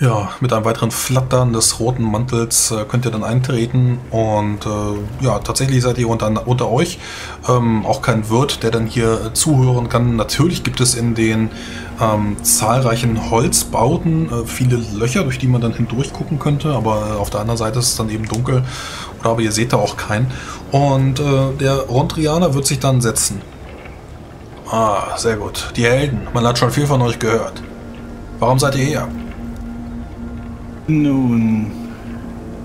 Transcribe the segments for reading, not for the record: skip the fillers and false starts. Ja, mit einem weiteren Flattern des roten Mantels könnt ihr dann eintreten und ja, tatsächlich seid ihr unter euch. Auch kein Wirt, der dann hier zuhören kann. Natürlich gibt es in den zahlreichen Holzbauten viele Löcher, durch die man dann hindurch gucken könnte, aber auf der anderen Seite ist es dann eben dunkel, oder aber ihr seht da auch keinen. Und der Rondrianer wird sich dann setzen. Ah, sehr gut. Die Helden, man hat schon viel von euch gehört. Warum seid ihr hier? Nun,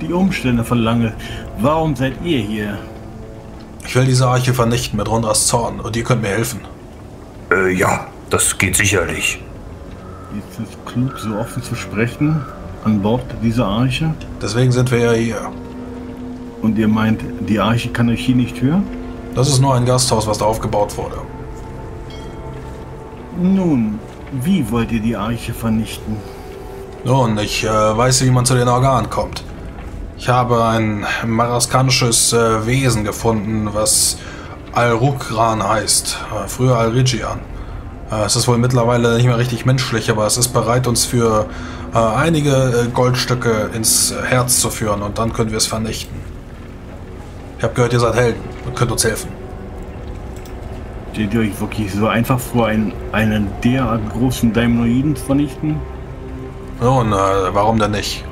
die Umstände verlangen. Warum seid ihr hier? Ich will diese Arche vernichten mit Rondras Zorn und ihr könnt mir helfen. Ja, das geht sicherlich. Ist es klug, so offen zu sprechen an Bord dieser Arche? Deswegen sind wir ja hier. Und ihr meint, die Arche kann euch hier nicht hören? Das ist nur ein Gasthaus, was da aufgebaut wurde. Nun, wie wollt ihr die Arche vernichten? Nun, ich weiß, wie man zu den Organen kommt. Ich habe ein maraskanisches Wesen gefunden, was Al Rukran heißt, früher Al Rijian. Es ist wohl mittlerweile nicht mehr richtig menschlich, aber es ist bereit, uns für einige Goldstücke ins Herz zu führen und dann können wir es vernichten. Ich habe gehört, ihr seid Helden und könnt uns helfen. Steht ihr euch wirklich so einfach vor, einen derart großen Daimonoiden zu vernichten? Nun, warum denn nicht?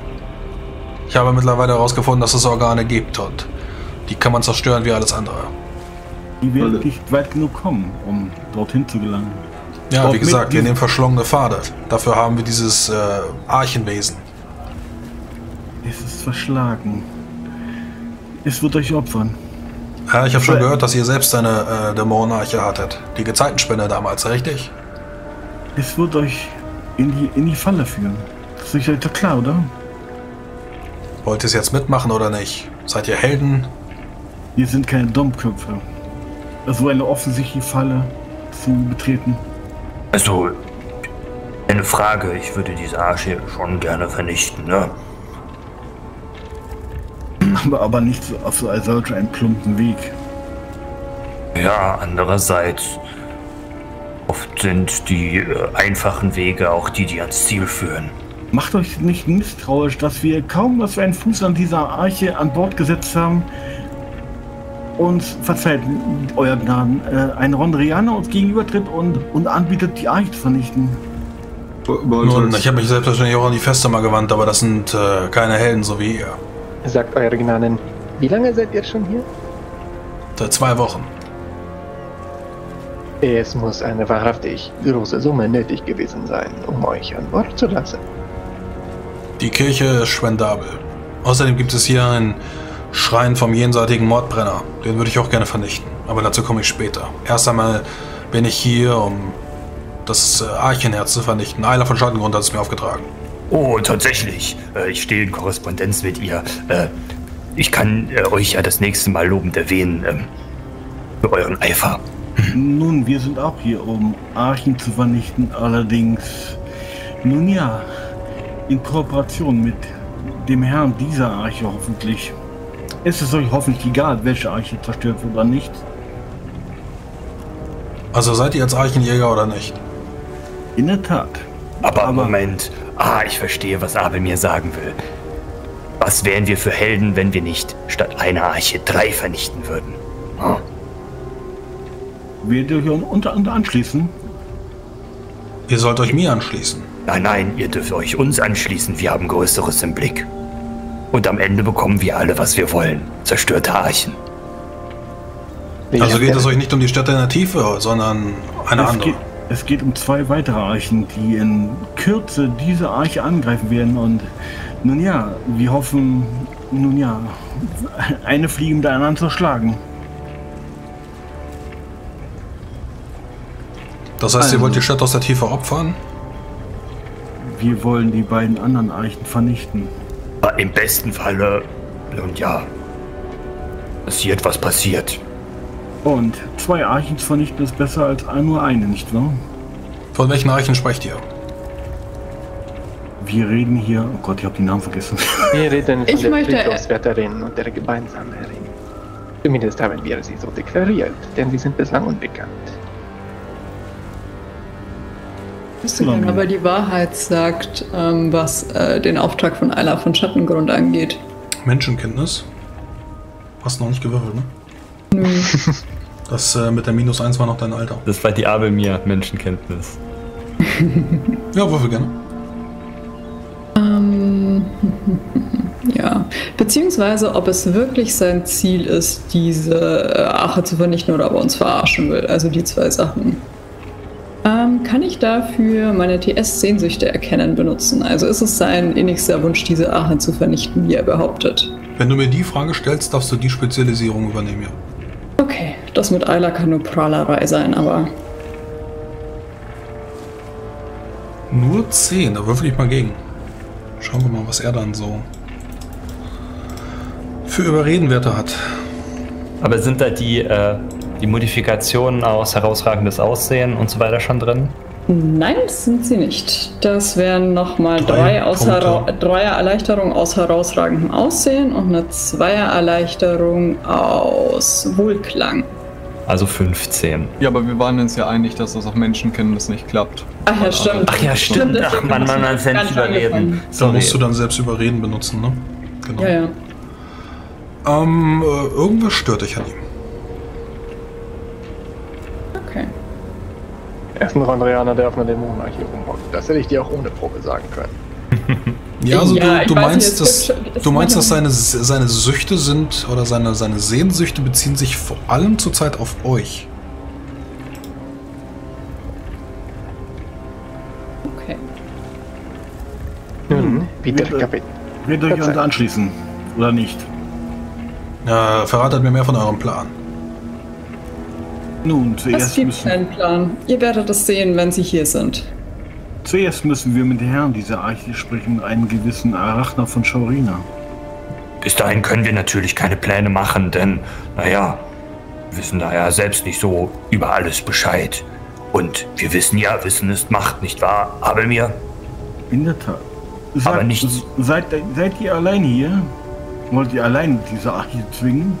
Ich habe mittlerweile herausgefunden, dass es Organe gibt und die kann man zerstören wie alles andere. Die werden nicht weit genug kommen, um dorthin zu gelangen. Ja, dort wie gesagt, wir nehmen verschlungene Pfade. Dafür haben wir dieses Archenwesen. Es ist verschlagen. Es wird euch opfern. Ja, ich habe schon gehört, dass ihr selbst eine Dämonenarche hattet. Die Gezeitenspende damals, richtig? Es wird euch in die Falle führen. Das ist euch doch klar, oder? Wollt ihr es jetzt mitmachen oder nicht? Seid ihr Helden? Wir sind keine Dummköpfe. Also eine offensichtliche Falle zu betreten. Also, eine Frage. Ich würde diese Arche schon gerne vernichten, ne? Aber nicht so auf so solch einen plumpen Weg. Ja, andererseits... Oft sind die einfachen Wege auch die, die ans Ziel führen. Macht euch nicht misstrauisch, dass wir kaum, dass wir einen Fuß an dieser Arche an Bord gesetzt haben, uns, verzeiht, euer Gnaden, ein Rondrianer uns gegenübertritt und anbietet, die Arche zu vernichten. Nun, ich habe mich selbstverständlich auch an die Festsamer gewandt, aber das sind keine Helden, so wie ihr. Sagt eure Gnaden, wie lange seid ihr schon hier? Seit 2 Wochen. Es muss eine wahrhaftig große Summe nötig gewesen sein, um euch an Bord zu lassen. Die Kirche ist spendabel. Außerdem gibt es hier einen Schrein vom jenseitigen Mordbrenner. Den würde ich auch gerne vernichten, aber dazu komme ich später. Erst einmal bin ich hier, um das Archenherz zu vernichten. Eiler von Schattengrund hat es mir aufgetragen. Oh, tatsächlich. Ich stehe in Korrespondenz mit ihr. Ich kann euch ja das nächste Mal lobend erwähnen für euren Eifer. Nun, wir sind auch hier, um Archen zu vernichten, allerdings, nun ja, in Kooperation mit dem Herrn dieser Arche hoffentlich. Ist es euch hoffentlich egal, welche Arche zerstört wird oder nicht? Also seid ihr als Archenjäger oder nicht? In der Tat. Aber Moment, ich verstehe, was Abu'l mir sagen will. Was wären wir für Helden, wenn wir nicht statt einer Arche 3 vernichten würden? Hm? Werdet ihr euch unter anderem anschließen? Ihr sollt euch mir anschließen. Nein, ihr dürft euch uns anschließen. Wir haben Größeres im Blick. Und am Ende bekommen wir alle, was wir wollen. Zerstörte Archen. Also geht es euch nicht um die Stadt in der Tiefe, sondern eine andere. Es geht um 2 weitere Archen, die in Kürze diese Arche angreifen werden. Und nun ja, wir hoffen, nun ja, eine Fliege mit der anderen zu schlagen. Das heißt, ihr wollt die Stadt aus der Tiefe opfern? Wir wollen die beiden anderen Archen vernichten. Im besten Falle, nun ja, passiert, was passiert. Und 2 Archen zu vernichten ist besser als nur eine, nicht wahr? Von welchen Archen sprecht ihr? Wir reden hier... Oh Gott, ich habe den Namen vergessen. Wir reden von der Friedhofswärterin und der Gemeinsamerin. Zumindest haben wir sie so deklariert, denn sie sind bislang unbekannt. Wenn aber die Wahrheit sagt, was den Auftrag von Ayla von Schattengrund angeht. Menschenkenntnis? Hast noch nicht gewürfelt, ne? Nö. Das mit der -1 war noch dein Alter. Das war die Abu'l Mir Menschenkenntnis. Ja, würfel gerne. Ja, beziehungsweise ob es wirklich sein Ziel ist, diese Ache zu vernichten oder ob er uns verarschen will. Also die zwei Sachen. Kann ich dafür meine TS-Sehnsüchte erkennen benutzen? Also ist es sein innigster Wunsch, diese Ache zu vernichten, wie er behauptet? Wenn du mir die Frage stellst, darfst du die Spezialisierung übernehmen, ja. Okay, das mit Ayla kann nur Prahlerei sein, aber... Nur 10, da würfel ich mal gegen. Schauen wir mal, was er dann so für Überredenwerte hat. Aber sind da die Modifikationen aus herausragendes Aussehen und so weiter schon drin? Nein, das sind sie nicht. Das wären nochmal 3 Erleichterungen aus herausragendem Aussehen und eine 2er Erleichterung aus Wohlklang. Also 15. Ja, aber wir waren uns ja einig, dass das auf Menschenkenntnis nicht klappt. Ach ja, stimmt. Ach ja, stimmt. Ach man, man selbst überreden. Da musst du dann selbst überreden benutzen, ne? Genau. Ja, ja. Irgendwas stört dich an ihm. Okay. Erstens noch Andreana, der auf einer Dämonenarchie rumhockt. Das hätte ich dir auch ohne Probe sagen können. Ja, also ja, du meinst, dass seine Süchte sind, oder seine Sehnsüchte beziehen sich vor allem zurzeit auf euch. Okay. Nun, bitte, Kapitän. Wird euch uns anschließen, oder nicht? Ja, verratet mir mehr von eurem Plan. Nun, es gibt keinen Plan. Ihr werdet es sehen, wenn sie hier sind. Zuerst müssen wir mit Herrn dieser Arche sprechen, einen gewissen Arachnor von Shoy'Rina. Bis dahin können wir natürlich keine Pläne machen, denn, naja, wir wissen da ja selbst nicht so über alles Bescheid. Und wir wissen ja, Wissen ist Macht, nicht wahr, Abu'l Mir? In der Tat. Aber nichts. Seid ihr allein hier? Wollt ihr allein diese Arche zwingen?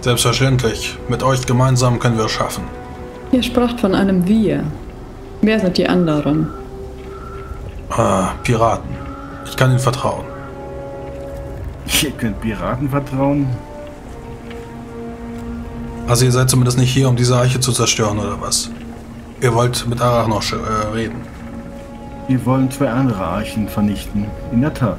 Selbstverständlich. Mit euch gemeinsam können wir es schaffen. Ihr spracht von einem Wir. Wer sind die anderen? Piraten. Ich kann ihnen vertrauen. Ihr könnt Piraten vertrauen? Also ihr seid zumindest nicht hier, um diese Arche zu zerstören, oder was? Ihr wollt mit Arachnor reden. Wir wollen 2 andere Archen vernichten. In der Tat.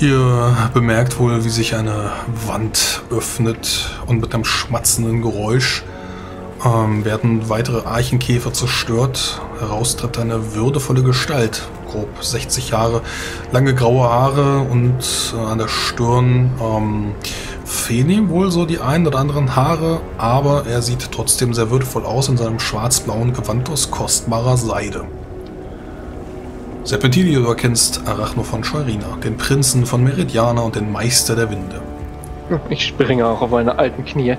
Ihr bemerkt wohl, wie sich eine Wand öffnet und mit einem schmatzenden Geräusch werden weitere Archenkäfer zerstört. Heraus tritt eine würdevolle Gestalt, grob 60 Jahre, lange graue Haare und an der Stirn fehlen ihm wohl so die einen oder anderen Haare, aber er sieht trotzdem sehr würdevoll aus in seinem schwarz-blauen Gewand aus kostbarer Seide. Serpentilio, du erkennst Arachnor von Shoy'Rina, den Prinzen von Meridiana und den Meister der Winde. Ich springe auch auf meine alten Knie.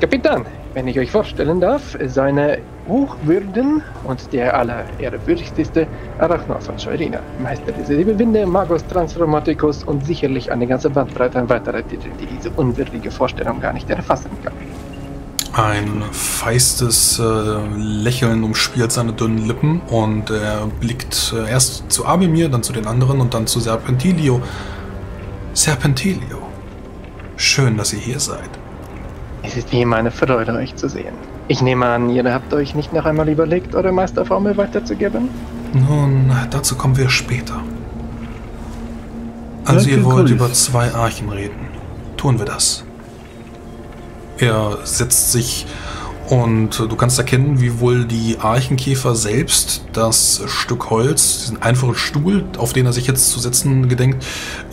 Kapitän! Wenn ich euch vorstellen darf, seine Hochwürden und der allerehrwürdigste Arachnor von Shoy'Rina, Meister des Winde, Magus Transformaticus und sicherlich eine ganze Bandbreite an weiterer Titel, die diese unwürdige Vorstellung gar nicht erfassen kann. Ein feistes Lächeln umspielt seine dünnen Lippen und er blickt erst zu Abu'l Mir, dann zu den anderen und dann zu Serpentilio. Serpentilio, schön, dass ihr hier seid. Es ist wie immer eine Freude, euch zu sehen. Ich nehme an, ihr habt euch nicht noch einmal überlegt, eure Meisterformel weiterzugeben? Nun, dazu kommen wir später. Also ihr wollt über 2 Archen reden. Tun wir das. Er setzt sich und du kannst erkennen, wie wohl die Archenkäfer selbst das Stück Holz, diesen einfachen Stuhl, auf den er sich jetzt zu setzen gedenkt,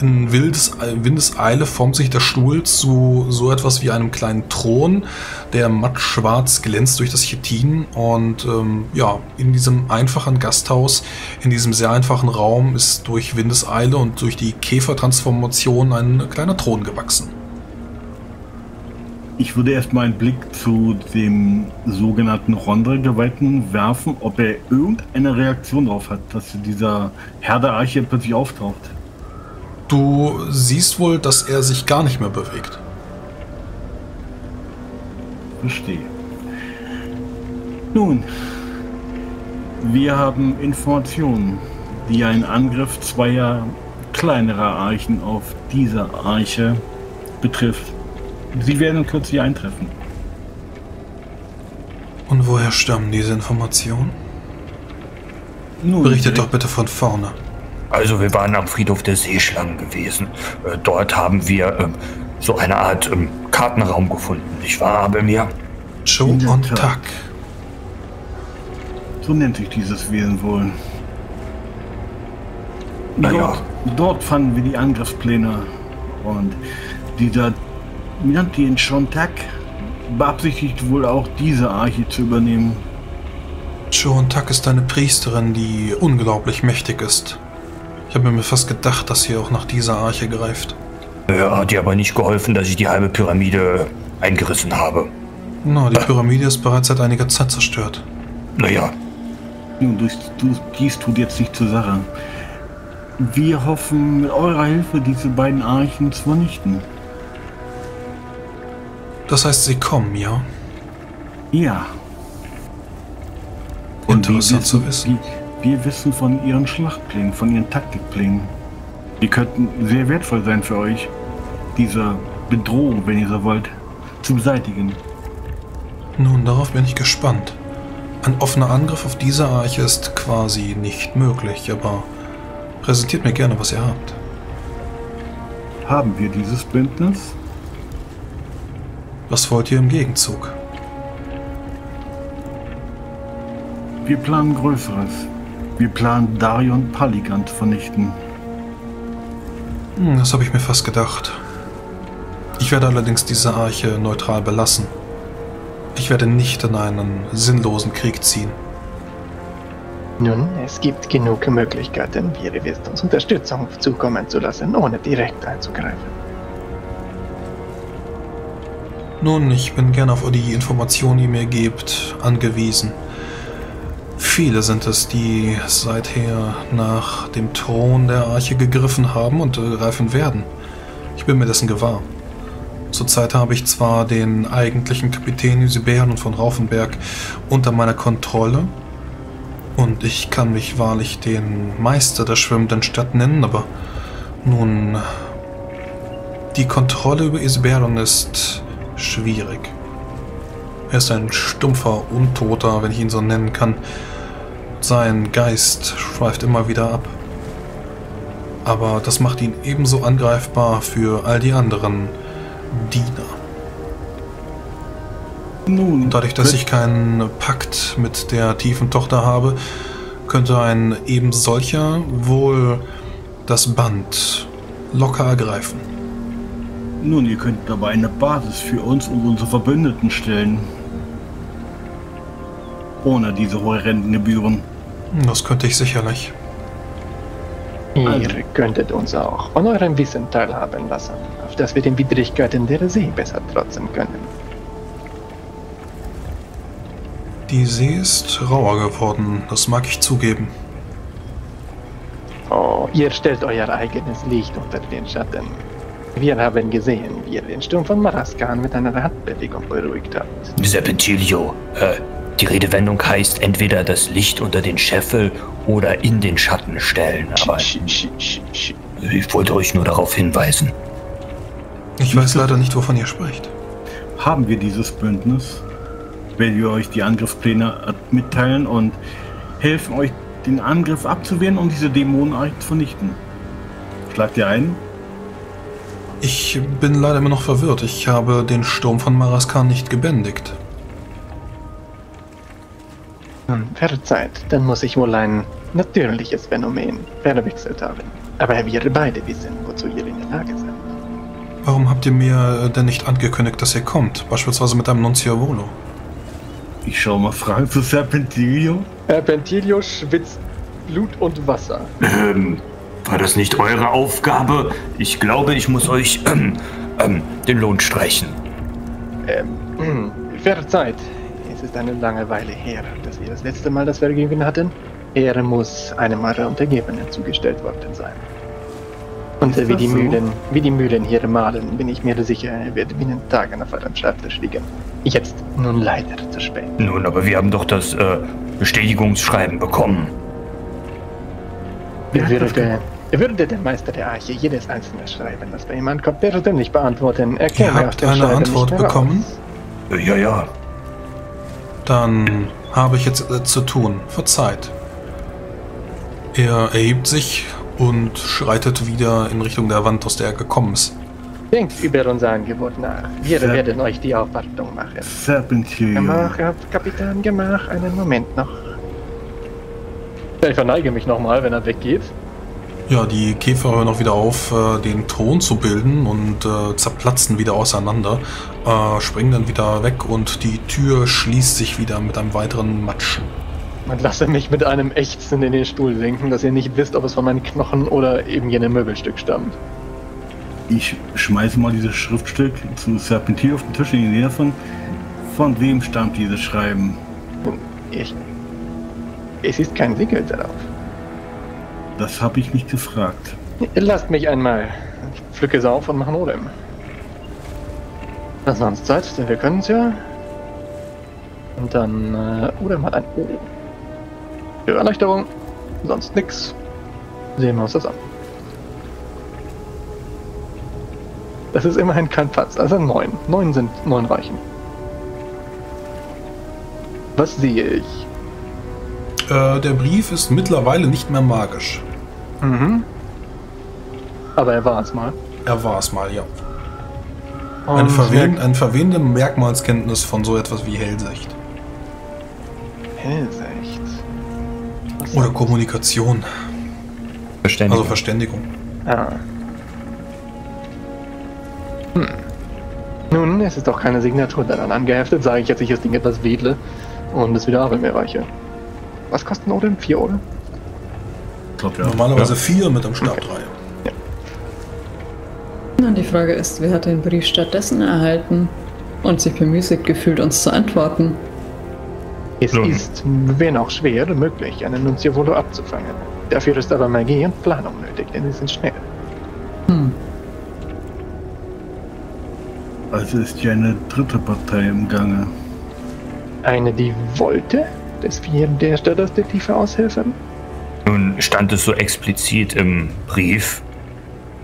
in Windeseile formt sich der Stuhl zu so etwas wie einem kleinen Thron, der matt schwarz glänzt durch das Chitin. Und ja, in diesem einfachen Gasthaus, in diesem sehr einfachen Raum ist durch Windeseile und durch die Käfertransformation ein kleiner Thron gewachsen. Ich würde erstmal einen Blick zu dem sogenannten Rondre-Geweihten werfen, ob er irgendeine Reaktion drauf hat, dass dieser Herr der Arche plötzlich auftaucht. Du siehst wohl, dass er sich gar nicht mehr bewegt. Verstehe. Nun, wir haben Informationen, die einen Angriff zweier kleinerer Archen auf diese Arche betrifft. Sie werden in Kürze hier eintreffen. Und woher stammen diese Informationen? Nun, berichtet doch bitte von vorne. Also wir waren am Friedhof der Seeschlangen gewesen. Dort haben wir so eine Art Kartenraum gefunden, nicht wahr, Abu'l Mir? Shontag. So nennt sich dieses Wesen wohl. Naja. Dort fanden wir die Angriffspläne und dieser Miranti in Shontag beabsichtigt wohl auch diese Arche zu übernehmen. Shontag ist eine Priesterin, die unglaublich mächtig ist. Ich habe mir fast gedacht, dass sie auch nach dieser Arche greift. Ja, hat ihr aber nicht geholfen, dass ich die halbe Pyramide eingerissen habe. Na, die Pyramide ist bereits seit einiger Zeit zerstört. Naja. Nun, dies tut jetzt nicht zur Sache. Wir hoffen, mit eurer Hilfe diese beiden Archen zu vernichten. Das heißt, sie kommen, ja? Ja. Und interessant zu wissen. Wir wissen von ihren Schlachtplänen, von ihren Taktikplänen. Die könnten sehr wertvoll sein für euch, diese Bedrohung, wenn ihr so wollt, zu beseitigen. Nun, darauf bin ich gespannt. Ein offener Angriff auf diese Arche ist quasi nicht möglich, aber präsentiert mir gerne, was ihr habt. Haben wir dieses Bündnis? Was wollt ihr im Gegenzug? Wir planen Größeres. Wir planen Darion Paligant vernichten. Das habe ich mir fast gedacht. Ich werde allerdings diese Arche neutral belassen. Ich werde nicht in einen sinnlosen Krieg ziehen. Nun, es gibt genug Möglichkeiten, wie ihr wisst, uns Unterstützung zukommen zu lassen, ohne direkt einzugreifen. Nun, ich bin gerne auf die Informationen, die ihr mir gebt, angewiesen. Viele sind es, die seither nach dem Thron der Arche gegriffen haben und greifen werden. Ich bin mir dessen gewahr. Zurzeit habe ich zwar den eigentlichen Kapitän Isiberon von Raufenberg unter meiner Kontrolle, und ich kann mich wahrlich den Meister der schwimmenden Stadt nennen, aber nun, die Kontrolle über Isiberon ist schwierig. Er ist ein stumpfer Untoter, wenn ich ihn so nennen kann. Sein Geist schweift immer wieder ab. Aber das macht ihn ebenso angreifbar für all die anderen Diener. Nun, dadurch, dass ich keinen Pakt mit der tiefen Tochter habe, könnte ein eben solcher wohl das Band locker ergreifen. Nun, ihr könnt aber eine Basis für uns und unsere Verbündeten stellen. Ohne diese horrenden Gebühren. Das könnte ich sicherlich. Ihr könntet uns auch von eurem Wissen teilhaben lassen, auf das wir den Widrigkeiten der See besser trotzen können. Die See ist rauer geworden, das mag ich zugeben. Oh, ihr stellt euer eigenes Licht unter den Schatten. Wir haben gesehen, wie ihr den Sturm von Maraskan mit einer Handbewegung beruhigt habt. Serpentilio, die Redewendung heißt entweder das Licht unter den Scheffel oder in den Schatten stellen, aber ich wollte euch nur darauf hinweisen. Ich weiß leider nicht, wovon ihr sprecht. Haben wir dieses Bündnis? Werden wir euch die Angriffspläne mitteilen und helfen euch, den Angriff abzuwehren und diese Dämonenart zu vernichten. Schlagt ihr ein? Ich bin leider immer noch verwirrt. Ich habe den Sturm von Maraskan nicht gebändigt. Verzeiht, dann muss ich wohl ein natürliches Phänomen verwechselt haben. Aber wir beide wissen, wozu ihr in der Lage seid. Warum habt ihr mir denn nicht angekündigt, dass ihr kommt? Beispielsweise mit einem Nunziavolo? Ich schau mal Fragen zu Serpentilio. Serpentilio schwitzt Blut und Wasser. War das nicht eure Aufgabe? Ich glaube, ich muss euch den Lohn streichen. Verzeiht. Es ist eine lange Weile her, dass wir das letzte Mal das Vergnügen hatten. Er muss einem eurer Untergebenen zugestellt worden sein. Und wie die Mühlen hier malen, bin ich mir sicher, er wird binnen Tagen auf eurem Schreibtisch liegen. Jetzt nun leider zu spät. Nun, aber wir haben doch das Bestätigungsschreiben bekommen. Er würde der Meister der Arche jedes einzelne Schreiben, das bei ihm ankommt, persönlich beantworten. Er käme Ihr habt eine Schreiben Antwort bekommen? Ja, ja. Dann habe ich jetzt zu tun. Verzeiht. Er erhebt sich und schreitet wieder in Richtung der Wand, aus der er gekommen ist. Denkt über unser Angebot nach. Wir werden euch die Aufwartung machen. Serpentilio. Kapitän, Gemach, einen Moment noch. Ich verneige mich nochmal, wenn er weggeht. Ja, die Käfer hören auch wieder auf, den Thron zu bilden und zerplatzen wieder auseinander, springen dann wieder weg und die Tür schließt sich wieder mit einem weiteren Matschen. Man lasse mich mit einem Ächzen in den Stuhl sinken, dass ihr nicht wisst, ob es von meinen Knochen oder eben jenem Möbelstück stammt. Ich schmeiße mal dieses Schriftstück zum Serpentier auf den Tisch in die Nähe davon. Von wem stammt dieses Schreiben? Es ist kein Siegel darauf. Das habe ich mich gefragt. Lasst mich einmal. Ich pflücke es auf und mache Odem. Das war uns Zeit, denn wir können es ja. Und dann Odem hat ein O. Für Erleichterung. Sonst nix. Sehen wir uns das an. Das ist immerhin kein Platz, also 9. 9 sind 9 Reichen. Was sehe ich? Der Brief ist mittlerweile nicht mehr magisch. Mhm. Aber er war es mal. Er war es mal, ja. Eine verwehrende Merkmalskenntnis von so etwas wie Hellsicht. Hellsicht? Was oder Kommunikation. Verständigung. Also Verständigung. Ah. Hm. Nun, es ist doch keine Signatur daran angeheftet, sage ich, als ich das Ding etwas wedle und es wieder Abel mehr reiche. Was kosten Odem? 4, oder? Ich glaub, ja. Normalerweise 4 mit dem Stab, okay. 3. Ja. Und die Frage ist, wer hat den Brief stattdessen erhalten und sich bemüßigt gefühlt, uns zu antworten? Es ist, wenn auch schwer, möglich, einen Nunzio Volo abzufangen. Dafür ist aber Magie und Planung nötig, denn sie sind schnell. Hm. Also ist hier eine dritte Partei im Gange. Eine, die wollte? Dass wir in der Stadt aus der Tiefe aushelfen? Nun stand es so explizit im Brief.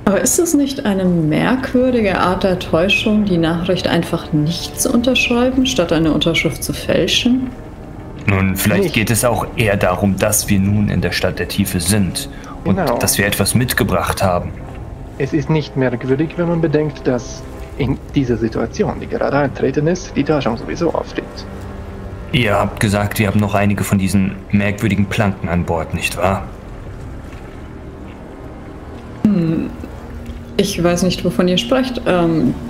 Aber ist es nicht eine merkwürdige Art der Täuschung, die Nachricht einfach nicht zu unterschreiben, statt eine Unterschrift zu fälschen? Nun, vielleicht nicht. Geht es auch eher darum, dass wir nun in der Stadt der Tiefe sind und genau. Dass wir etwas mitgebracht haben. Es ist nicht merkwürdig, wenn man bedenkt, dass in dieser Situation, die gerade eintreten ist, die Täuschung sowieso aufsteht. Ihr habt gesagt, ihr habt noch einige von diesen merkwürdigen Planken an Bord, nicht wahr? Hm, ich weiß nicht, wovon ihr sprecht.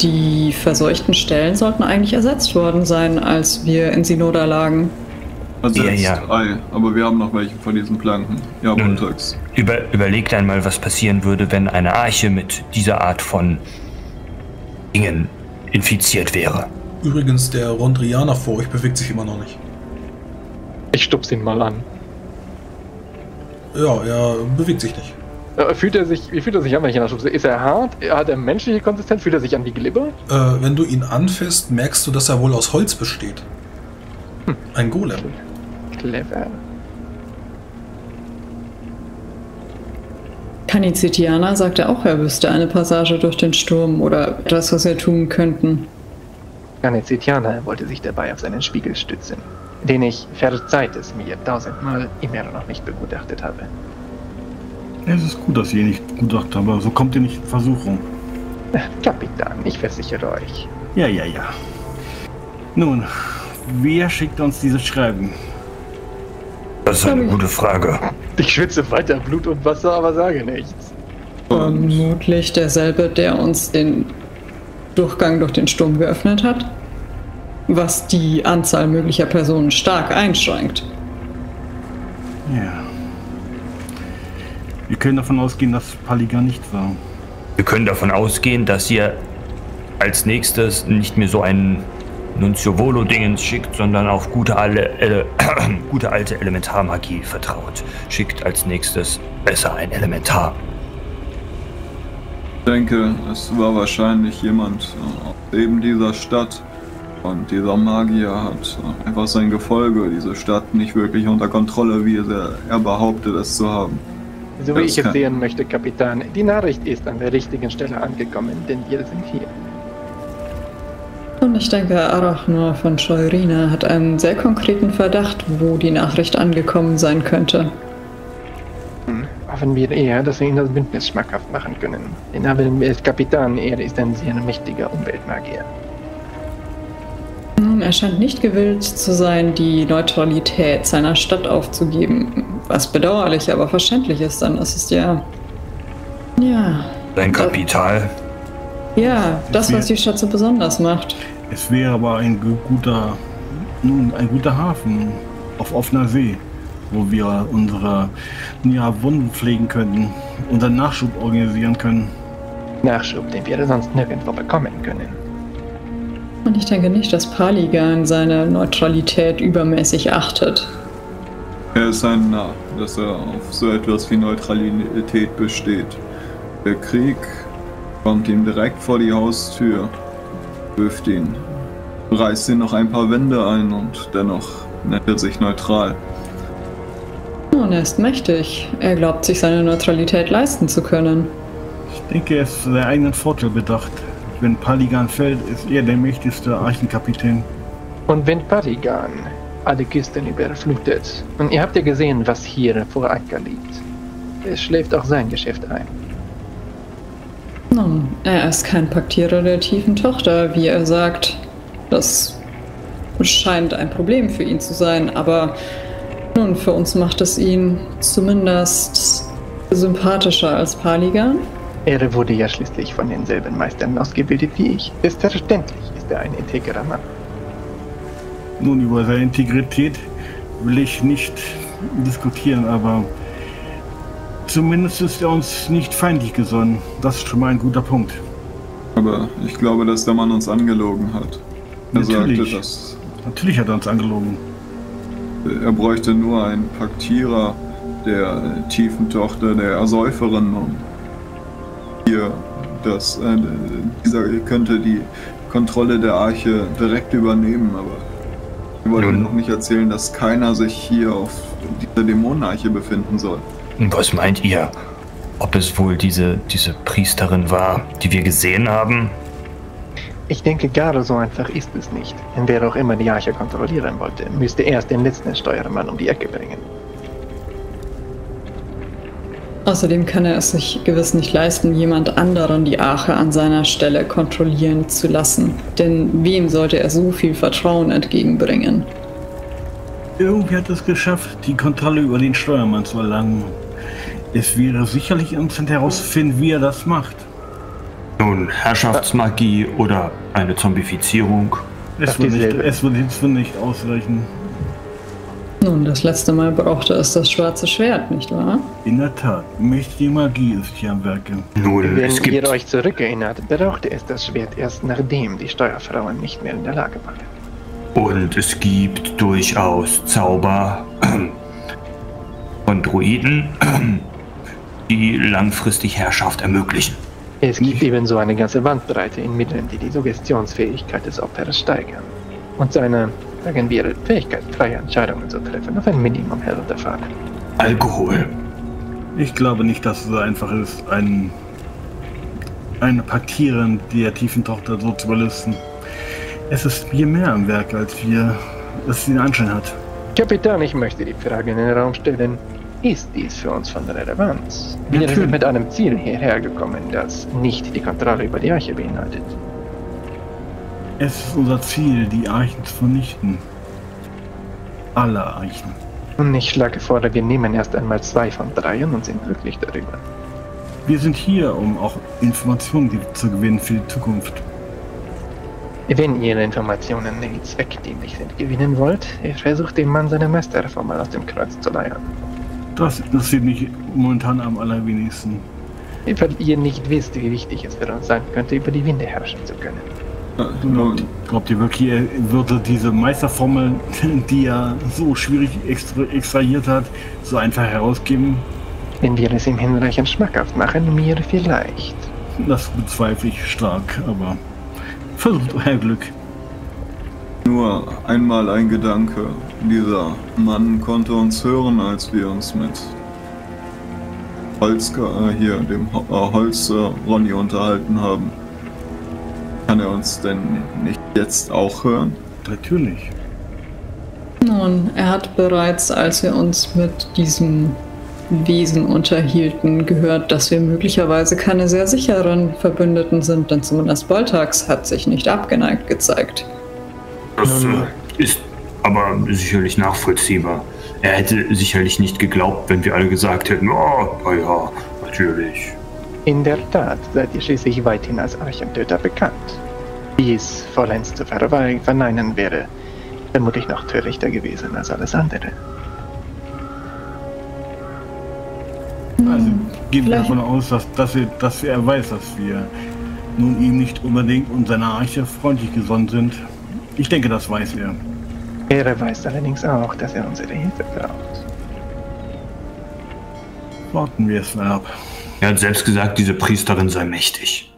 Die verseuchten Stellen sollten eigentlich ersetzt worden sein, als wir in Sinoda lagen. Ersetzt, ja, ja. Aber wir haben noch welche von diesen Planken. Ja, montags. Überlegt einmal, was passieren würde, wenn eine Arche mit dieser Art von Dingen infiziert wäre. Übrigens, der Rondrianer vor euch bewegt sich immer noch nicht. Ich stupse ihn mal an. Ja, er bewegt sich nicht. Fühlt er sich an, wenn ich ihn anstupse? Ist er hart? Hat er menschliche Konsistenz? Fühlt er sich an wie Glibber? Wenn du ihn anfasst, merkst du, dass er wohl aus Holz besteht. Hm. Ein Golem. Clever. Kanizitiana sagte auch, er wüsste eine Passage durch den Sturm oder etwas, was wir tun könnten. Ganezitianer wollte sich dabei auf seinen Spiegel stützen, den ich, verzeiht es mir, 1000-mal immer noch nicht begutachtet habe. Es ist gut, dass ihr nicht begutachtet habt, aber so kommt ihr nicht in Versuchung. Kapitän, ich versichere euch. Ja, ja, ja. Nun, wer schickt uns dieses Schreiben? Das ist eine gute Frage. Ich schwitze weiter Blut und Wasser, aber sage nichts. Vermutlich derselbe, der uns den Durchgang durch den Sturm geöffnet hat, was die Anzahl möglicher Personen stark einschränkt. Ja. Wir können davon ausgehen, dass Paligant nicht war. Wir können davon ausgehen, dass ihr als nächstes nicht mehr so einen Nunzio Volo-Dingens schickt, sondern auf gute alte Elementarmagie vertraut. Schickt als nächstes besser ein Elementar. Ich denke, es war wahrscheinlich jemand aus eben dieser Stadt, und dieser Magier hat einfach sein Gefolge, diese Stadt, nicht wirklich unter Kontrolle, wie er behauptet, es zu haben. So wie ich es sehen möchte, Kapitän, die Nachricht ist an der richtigen Stelle angekommen, denn wir sind hier. Und ich denke, Arachnor von Shoy'Rina hat einen sehr konkreten Verdacht, wo die Nachricht angekommen sein könnte. Hoffen wir eher, dass wir ihn das Bündnis schmackhaft machen können. Denn er ist Kapitän, er ist ein sehr mächtiger Umweltmagier. Nun, er scheint nicht gewillt zu sein, die Neutralität seiner Stadt aufzugeben. Was bedauerlich, aber verständlich ist, dann ist es ja... Ja... Sein Kapital. Ja, das, was die Stadt so besonders macht. Es wäre aber ein guter Hafen auf offener See, wo wir unsere Wunden pflegen könnten, unseren Nachschub organisieren können. Nachschub, den wir sonst nirgendwo bekommen können. Und ich denke nicht, dass Paligant seine Neutralität übermäßig achtet. Er ist ein Narr, dass er auf so etwas wie Neutralität besteht. Der Krieg kommt ihm direkt vor die Haustür, wirft ihn, reißt ihn noch ein paar Wände ein, und dennoch nennt er sich neutral. Und er ist mächtig. Er glaubt, sich seine Neutralität leisten zu können. Ich denke, er ist seinen eigenen Vorteil bedacht. Wenn Paligant fällt, ist er der mächtigste Archenkapitän. Und wenn Paligant alle Küsten überflutet, und ihr habt ja gesehen, was hier vor Anker liegt, es schläft auch sein Geschäft ein. Nun, er ist kein Paktierer der tiefen Tochter, wie er sagt. Das scheint ein Problem für ihn zu sein, aber... Nun, für uns macht es ihn zumindest sympathischer als Paligant. Er wurde ja schließlich von denselben Meistern ausgebildet wie ich. Selbstverständlich ist er ein integrer Mann. Nun, über seine Integrität will ich nicht diskutieren, aber zumindest ist er uns nicht feindlich gesonnen. Das ist schon mal ein guter Punkt. Aber ich glaube, dass der Mann uns angelogen hat. Natürlich hat er uns angelogen. Er bräuchte nur einen Paktierer der tiefen Tochter der Ersäuferin, und hier, dieser könnte die Kontrolle der Arche direkt übernehmen, aber ich wollte noch nicht erzählen, dass keiner sich hier auf dieser Dämonenarche befinden soll. Was meint ihr? Ob es wohl diese Priesterin war, die wir gesehen haben? Ich denke, gerade so einfach ist es nicht. Denn wer auch immer die Arche kontrollieren wollte, müsste erst den letzten Steuermann um die Ecke bringen. Außerdem kann er es sich gewiss nicht leisten, jemand anderen die Arche an seiner Stelle kontrollieren zu lassen. Denn wem sollte er so viel Vertrauen entgegenbringen? Irgendwie hat es geschafft, die Kontrolle über den Steuermann zu erlangen. Es wäre sicherlich interessant herauszufinden, wie er das macht. Nun, Herrschaftsmagie oder eine Zombifizierung? Es wird jetzt nicht ausreichen. Nun, das letzte Mal brauchte es das schwarze Schwert, nicht wahr? In der Tat, mächtige Magie ist hier am Werke. Nun, wenn ihr euch zurückerinnert, brauchte es das Schwert erst, nachdem die Steuerfrauen nicht mehr in der Lage waren. Und es gibt durchaus Zauber von Druiden, die langfristig Herrschaft ermöglichen. Es gibt ebenso eine ganze Bandbreite in Mitteln, die die Suggestionsfähigkeit des Opfers steigern und seine, sagen wir, Fähigkeit, freie Entscheidungen zu treffen, auf ein Minimum herunterfahren. Alkohol. Ich glaube nicht, dass es so einfach ist, eine Paktierin der tiefen Tochter so zu überlisten. Es ist viel mehr am Werk, als es den Anschein hat. Kapitän, ich möchte die Frage in den Raum stellen. Ist dies für uns von Relevanz? Wir sind mit einem Ziel hierher gekommen, das nicht die Kontrolle über die Arche beinhaltet. Es ist unser Ziel, die Archen zu vernichten. Alle Archen. Und ich schlage vor, wir nehmen erst einmal 2 von 3 und sind glücklich darüber. Wir sind hier, um auch Informationen zu gewinnen für die Zukunft. Wenn ihr Informationen nicht zweckdienlich sind gewinnen wollt, versucht dem Mann seine Meisterformel aus dem Kreuz zu leiern. Das interessiert mich momentan am allerwenigsten. Weil ihr nicht wisst, wie wichtig es für uns sein könnte, über die Winde herrschen zu können. Glaubt ihr wirklich, er würde diese Meisterformel, die er so schwierig extrahiert hat, so einfach herausgeben? Wenn wir es ihm hinreichend schmackhaft machen, mir vielleicht. Das bezweifle ich stark, aber versucht euer Glück. Nur einmal ein Gedanke. Dieser Mann konnte uns hören, als wir uns mit Holz Ronny unterhalten haben. Kann er uns denn nicht jetzt auch hören? Natürlich. Nun, er hat bereits, als wir uns mit diesem Wesen unterhielten, gehört, dass wir möglicherweise keine sehr sicheren Verbündeten sind, denn zumindest Boltax hat sich nicht abgeneigt gezeigt. Das ist aber sicherlich nachvollziehbar. Er hätte sicherlich nicht geglaubt, wenn wir alle gesagt hätten, oh, na ja, natürlich. In der Tat seid ihr schließlich weithin als Archentöter bekannt. Dies vollends zu verneinen wäre vermutlich noch törichter gewesen als alles andere. Also gehen wir davon aus, dass er weiß, dass wir nun ihm nicht unbedingt und seiner Arche freundlich gesonnen sind. Ich denke, das weiß er. Er weiß allerdings auch, dass er unsere Hilfe braucht. Warten wir es mal ab. Er hat selbst gesagt, diese Priesterin sei mächtig.